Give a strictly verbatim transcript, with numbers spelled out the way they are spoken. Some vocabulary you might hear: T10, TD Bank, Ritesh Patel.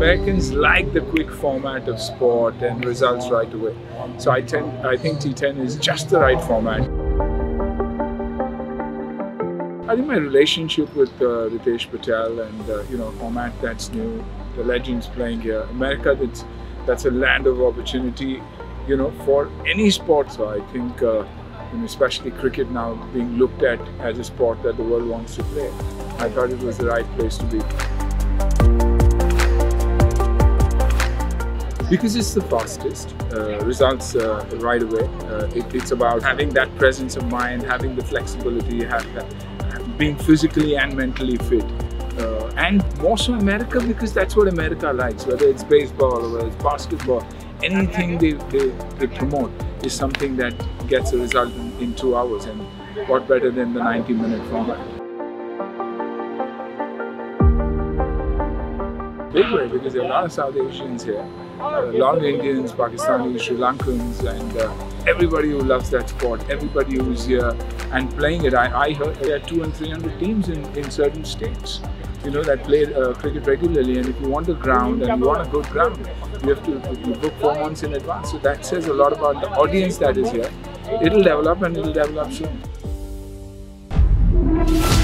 Americans like the quick format of sport and results right away. So I, tend, I think T ten is just the right format. I think my relationship with uh, Ritesh Patel and uh, you know, format that's new, the legends playing here, America that's that's a land of opportunity, you know, for any sport. So I think, uh, and especially cricket now being looked at as a sport that the world wants to play, I thought it was the right place to be. Because it's the fastest, uh, results uh, right away. Uh, it, it's about having that presence of mind, having the flexibility, have that, being physically and mentally fit. Uh, and more so America, because that's what America likes, whether it's baseball or whether it's basketball, anything they, they, they promote is something that gets a result in, in two hours, and what better than the ninety minute format. Big way, because there are a lot of South Asians here, uh, a lot of Indians, Pakistanis, Sri Lankans, and uh, everybody who loves that sport, everybody who's here and playing it. I, I heard there are two and three hundred teams in, in certain states, you know, that play uh, cricket regularly, and if you want a ground and you want a good ground, you have to you book four months in advance. So that says a lot about the audience that is here. It'll develop, and it'll develop soon.